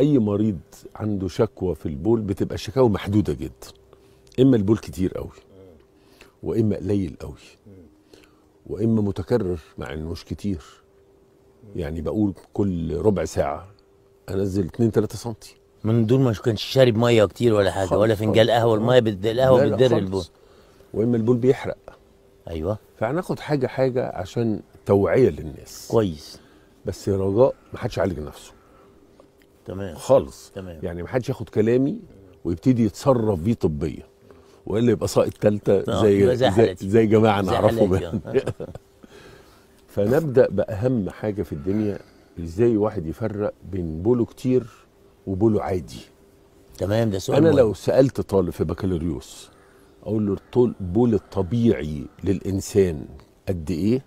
اي مريض عنده شكوى في البول بتبقى الشكاوى محدوده جدا، اما البول كتير قوي واما قليل قوي واما متكرر مع انه مش كتير، يعني بقول كل ربع ساعه انزل 2-3 سم. من دول ما كانش شارب ميه كتير ولا حاجه ولا فنجان قهوه، الميه القهوه بتدر البول واما البول بيحرق. ايوه، فهناخد حاجه حاجه عشان توعيه للناس. كويس، بس يا رجاء ما حدش يعالج نفسه. تمام خالص. تمام، يعني ما حدش ياخد كلامي ويبتدي يتصرف بيه طبيا والا يبقى ساقط ثالثه زي جماعه نعرفهم. فنبدا باهم حاجه في الدنيا، ازاي واحد يفرق بين بوله كتير وبوله عادي. تمام، ده سؤال انا لو سالت طالب في بكالوريوس اقول له البول الطبيعي للانسان قد ايه؟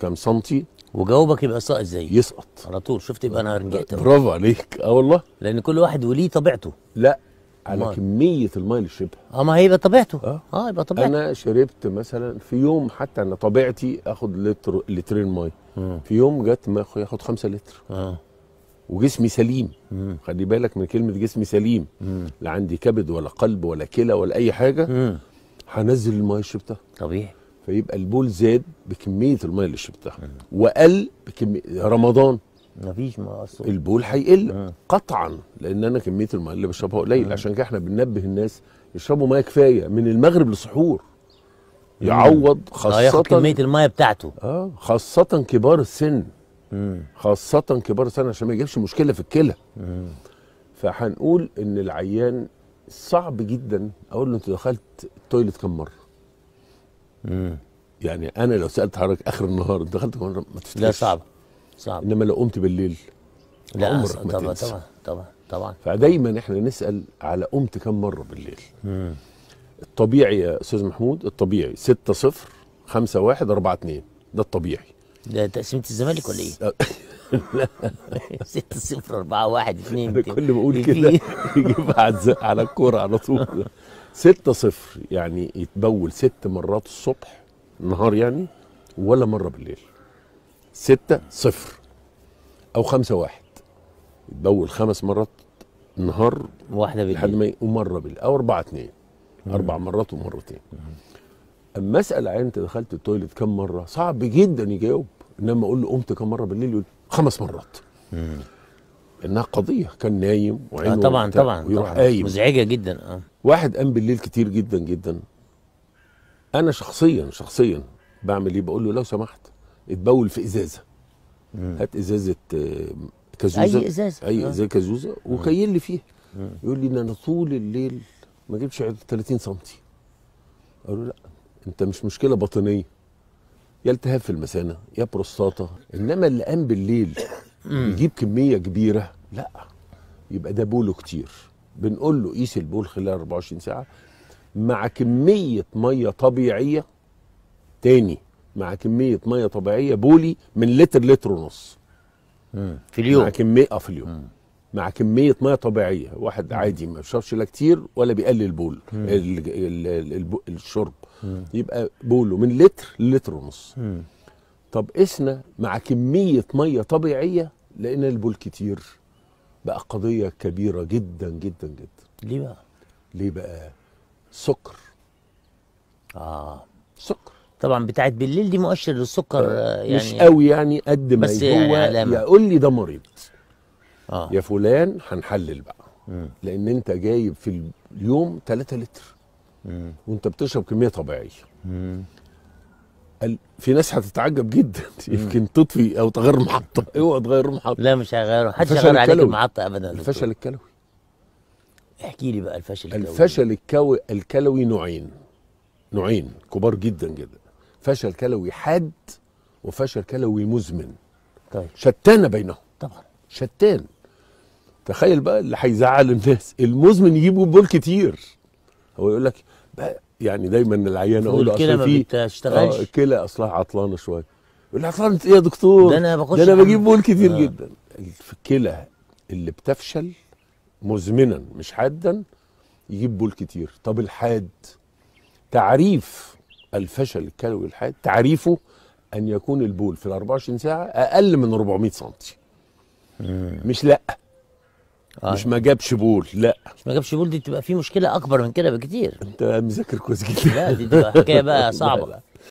كم سنتي؟ وجاوبك يبقى ساقط زيه، يسقط على طول. شفت؟ يبقى انا رجعت. برافو عليك. اه والله، لان كل واحد وليه طبيعته. لا، على كميه الميه اللي شربها. ما هيبقى طبيعته. يبقى طبيعته. انا شربت مثلا في يوم، حتى انا طبيعتي اخد لترين ميه، في يوم جت ما ياخد 5 لتر. وجسمي سليم. خلي بالك من كلمه جسمي سليم. لا عندي كبد ولا قلب ولا كلى ولا اي حاجه. هنزل الميه شربتها طبيعي، فيبقى البول زاد بكميه الميه اللي شربتها وقل بكميه رمضان. مفيش اصلا البول هيقل قطعا، لان انا كميه الميه اللي بشربها قليل. عشان كده احنا بننبه الناس يشربوا ميه كفايه من المغرب للسحور، يعوض خاصه ياخد كميه الميه بتاعته. خاصه كبار السن. خاصه كبار السن عشان ما يجيبش مشكله في الكلى. فهنقول ان العيان صعب جدا اقول له انت دخلت التويلت كم مره؟ يعني انا لو سالت حضرتك اخر النهار انت دخلت كم مره ما تفتكرش. لا، صعب صعب. انما لو قمت بالليل لا، عمرك ما تنسى. طبعا. فدايما احنا نسال على قمت كم مره بالليل. الطبيعي يا استاذ محمود، الطبيعي 6-0-5-1-4-2، ده الطبيعي. ده تقسيمة الزمالك ولا ايه؟ لا 6-0-4-1-2. انا كل ما اقول كده يجيبها على الكوره على طول. 6-0 يعني يتبول 6 مرات الصبح النهار يعني، ولا مره بالليل. 6-0 او 5-1 يتبول 5 مرات النهار، واحده بالليل لحد ما ومره بالليل، او 4-2 4 مرات ومرتين. اما اسال عيان انت دخلت التويلت كم مره؟ صعب جدا يجاوب. انما اقول له قمت كم مره بالليل؟ يقول 5 مرات. انها قضيه كان نايم وعينه طبعا قايم، مزعجه جدا. واحد قام بالليل كتير جدا جدا. انا شخصيا بعمل ايه؟ بقول له لو سمحت اتبول في ازازه. هات ازازه كازوزه، اي ازازه كازوزه، وخيل لي فيها. يقول لي انا طول الليل ما جبتش 30 سم. اقول له لا، انت مش مشكله باطنيه، يا التهاب في المثانه يا بروستاتا. انما اللي قام بالليل يجيب كميه كبيره، لا، يبقى ده بوله كتير. بنقول له قيس البول خلال 24 ساعه مع كميه ميه طبيعيه. تاني، مع كميه ميه طبيعيه. بولي من لتر ونص في اليوم، مع كميه في اليوم، مع كميه ميه طبيعيه. واحد عادي ما بيشربش لا كتير ولا بيقلل بول الشرب، يبقى بوله من لتر ل1.5 لتر. طب قسنا مع كميه ميه طبيعيه، لقينا البول كتير. بقى قضيه كبيره جدا جدا جدا. ليه بقى؟ سكر. سكر طبعا بتاعت بالليل دي مؤشر للسكر. يعني مش قوي يعني، قد ما هو يعني يقول لي ده مريض. يا فلان هنحلل بقى، لان انت جايب في اليوم 3 لتر وانت بتشرب كميه طبيعيه. في ناس هتتعجب جدا يمكن تطفي او تغير المحطه. اوعى تغير المحطه. لا، مش هغيره، محدش هيغير عليك المحطه ابدا. الفشل الكلوي. احكي لي بقى الفشل الكلوي. الفشل الكلوي نوعين كبار جدا جدا. فشل كلوي حاد وفشل كلوي مزمن. طيب، شتانه بينهم. طبعا شتان. تخيل بقى اللي هيزعل الناس، المزمن يجيبوا بول كتير. هو يقول لك بقى، يعني دايما العيان اقول له اصل في الكلى اصلها عطلانه شويه. يقول لي عطلانه ايه يا دكتور؟ ده انا بجيب بول كتير جدا. الكلى اللي بتفشل مزمنا مش حادا يجيب بول كتير. طب الحاد، تعريف الفشل الكلوي الحاد، تعريفه ان يكون البول في ال 24 ساعه اقل من 400 سم. مش لا مش ما جابش بول. لا مش ما جابش بول، دي تبقى في مشكله اكبر من كده بكتير. انت مذاكر كويس جدا. لا دي تبقى حكايه بقى صعبه.